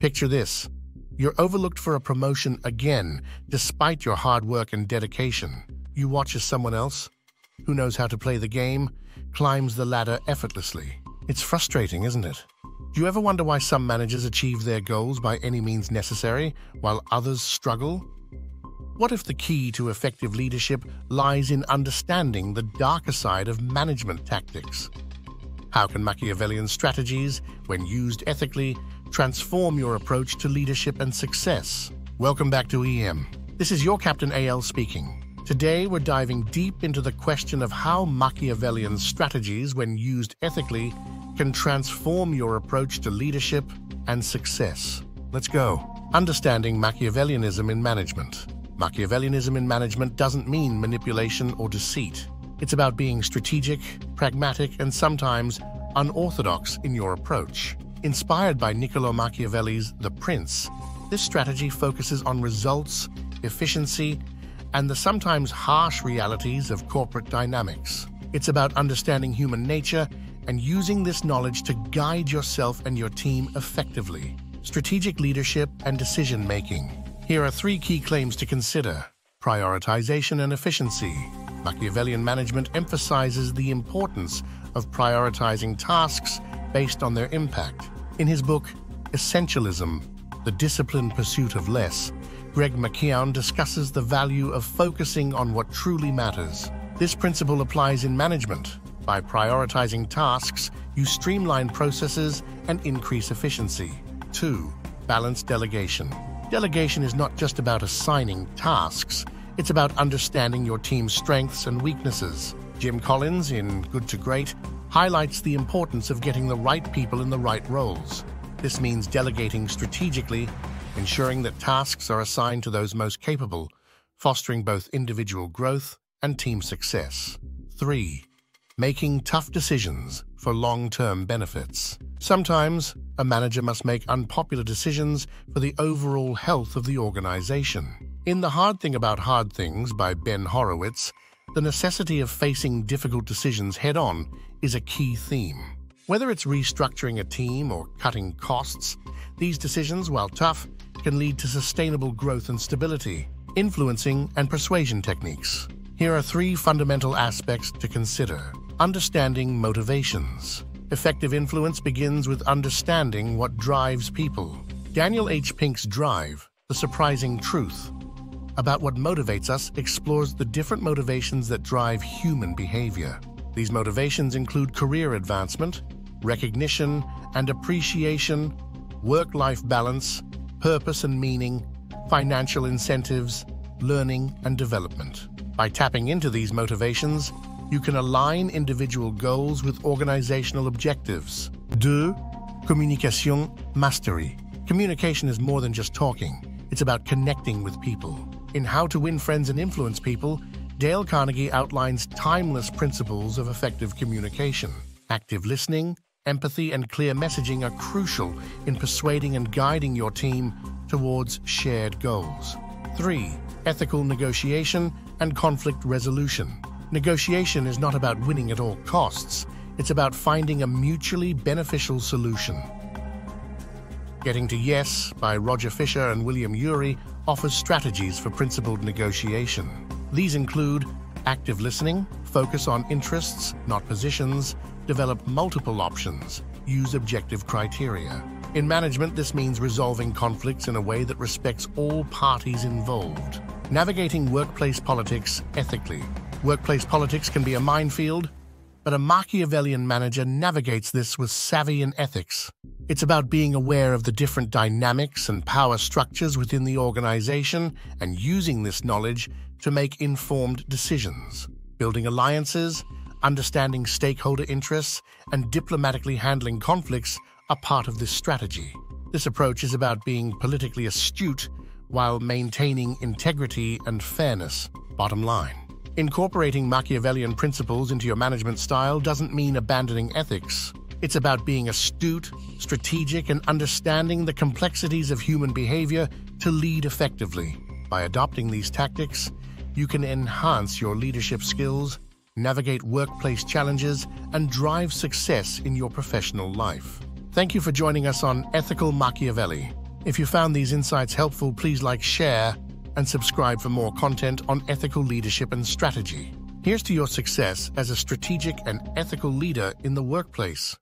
Picture this. You're overlooked for a promotion again, despite your hard work and dedication. You watch as someone else, who knows how to play the game, climbs the ladder effortlessly. It's frustrating, isn't it? Do you ever wonder why some managers achieve their goals by any means necessary, while others struggle? What if the key to effective leadership lies in understanding the darker side of management tactics? How can Machiavellian strategies, when used ethically, transform your approach to leadership and success? Welcome back to EM. This is your Captain AL speaking. Today, we're diving deep into the question of how Machiavellian strategies, when used ethically, can transform your approach to leadership and success. Let's go. Understanding Machiavellianism in management. Machiavellianism in management doesn't mean manipulation or deceit. It's about being strategic, pragmatic, and sometimes unorthodox in your approach. Inspired by Niccolo Machiavelli's The Prince, this strategy focuses on results, efficiency, and the sometimes harsh realities of corporate dynamics. It's about understanding human nature and using this knowledge to guide yourself and your team effectively. Strategic leadership and decision-making. Here are three key claims to consider. Prioritization and efficiency. Machiavellian management emphasizes the importance of prioritizing tasks based on their impact. In his book, Essentialism, The Disciplined Pursuit of Less, Greg McKeown discusses the value of focusing on what truly matters. This principle applies in management. By prioritizing tasks, you streamline processes and increase efficiency. 2. Balanced delegation. Delegation is not just about assigning tasks, it's about understanding your team's strengths and weaknesses. Jim Collins, in Good to Great, highlights the importance of getting the right people in the right roles. This means delegating strategically, ensuring that tasks are assigned to those most capable, fostering both individual growth and team success. 3. Making tough decisions for long-term benefits. Sometimes, a manager must make unpopular decisions for the overall health of the organization. In The Hard Thing About Hard Things by Ben Horowitz, the necessity of facing difficult decisions head-on is a key theme. Whether it's restructuring a team or cutting costs, these decisions, while tough, can lead to sustainable growth and stability. Influencing and persuasion techniques. Here are three fundamental aspects to consider. Understanding motivations. Effective influence begins with understanding what drives people. Daniel H. Pink's Drive: The Surprising Truth about what motivates us explores the different motivations that drive human behavior. These motivations include career advancement, recognition and appreciation, work-life balance, purpose and meaning, financial incentives, learning and development. By tapping into these motivations, you can align individual goals with organizational objectives. 2. Communication mastery. Communication is more than just talking. It's about connecting with people. In How to Win Friends and Influence People, Dale Carnegie outlines timeless principles of effective communication. Active listening, empathy, and clear messaging are crucial in persuading and guiding your team towards shared goals. 3. Ethical negotiation and conflict resolution. Negotiation is not about winning at all costs. It's about finding a mutually beneficial solution. Getting to Yes by Roger Fisher and William Ury offers strategies for principled negotiation. These include active listening, focus on interests, not positions, develop multiple options, use objective criteria. In management, this means resolving conflicts in a way that respects all parties involved. Navigating workplace politics ethically. Workplace politics can be a minefield, but a Machiavellian manager navigates this with savvy and ethics. It's about being aware of the different dynamics and power structures within the organization and using this knowledge to make informed decisions. Building alliances, understanding stakeholder interests, and diplomatically handling conflicts are part of this strategy. This approach is about being politically astute while maintaining integrity and fairness. Bottom line. Incorporating Machiavellian principles into your management style doesn't mean abandoning ethics. It's about being astute, strategic, and understanding the complexities of human behavior to lead effectively. By adopting these tactics, you can enhance your leadership skills, navigate workplace challenges, and drive success in your professional life. Thank you for joining us on Ethical Machiavelli. If you found these insights helpful, please like, share, and subscribe for more content on ethical leadership and strategy. Here's to your success as a strategic and ethical leader in the workplace.